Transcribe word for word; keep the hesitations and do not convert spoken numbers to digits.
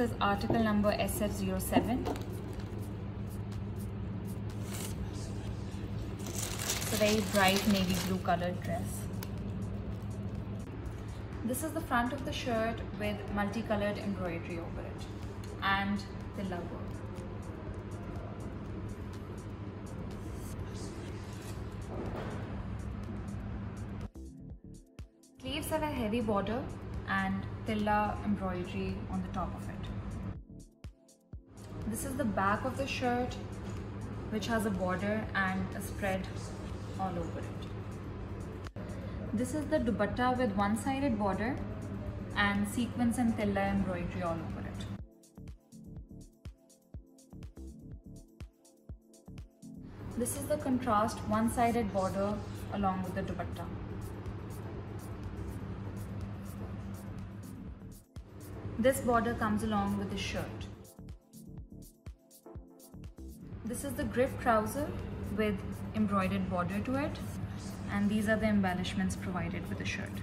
is article number S F zero seven. It's a very bright navy blue colored dress. This is the front of the shirt with multicolored embroidery over it and tilla work. Sleeves have a heavy border and tilla embroidery on the top of it. This is the back of the shirt, which has a border and a spread all over it. This is the dupatta with one-sided border and sequins and tilla embroidery all over it. This is the contrast one-sided border along with the dupatta. This border comes along with the shirt. This is the grip trouser with embroidered border to it, and these are the embellishments provided with the shirt.